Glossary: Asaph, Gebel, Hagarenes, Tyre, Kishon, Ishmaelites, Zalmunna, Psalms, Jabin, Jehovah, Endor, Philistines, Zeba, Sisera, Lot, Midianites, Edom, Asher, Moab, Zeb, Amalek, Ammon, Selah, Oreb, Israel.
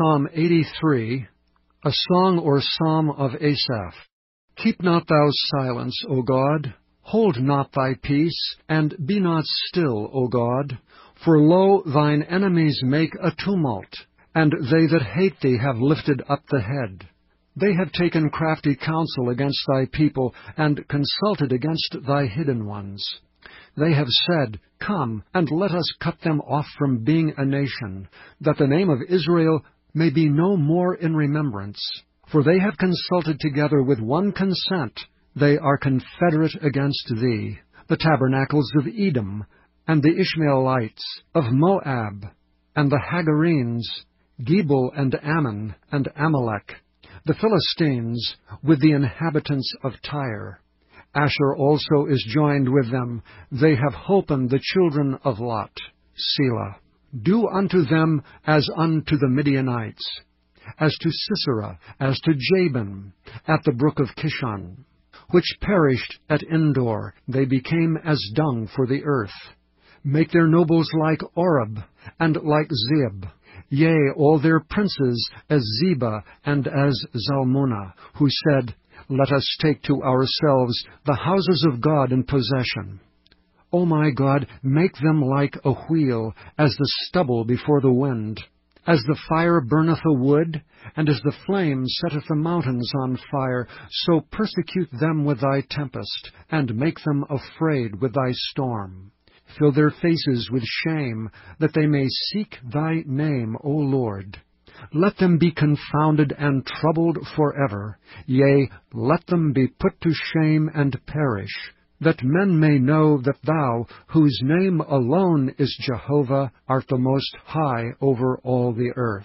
Psalm 83, a song or psalm of Asaph. Keep not thou silence, O God, hold not thy peace, and be not still, O God. For lo, thine enemies make a tumult, and they that hate thee have lifted up the head. They have taken crafty counsel against thy people, and consulted against thy hidden ones. They have said, Come, and let us cut them off from being a nation, that the name of Israel may be no more in remembrance. For they have consulted together with one consent, they are confederate against thee, the tabernacles of Edom, and the Ishmaelites, of Moab, and the Hagarenes, Gebel and Ammon, and Amalek, the Philistines, with the inhabitants of Tyre. Asher also is joined with them. They have holpen the children of Lot. Selah. Do unto them as unto the Midianites, as to Sisera, as to Jabin, at the brook of Kishon, which perished at Endor. They became as dung for the earth. Make their nobles like Oreb, and like Zeb, yea, all their princes as Zeba and as Zalmunna, who said, Let us take to ourselves the houses of God in possession. O my God, make them like a wheel, as the stubble before the wind. As the fire burneth a wood, and as the flame setteth the mountains on fire, so persecute them with thy tempest, and make them afraid with thy storm. Fill their faces with shame, that they may seek thy name, O Lord. Let them be confounded and troubled forever. Yea, let them be put to shame and perish, that men may know that thou, whose name alone is Jehovah, art the most high over all the earth.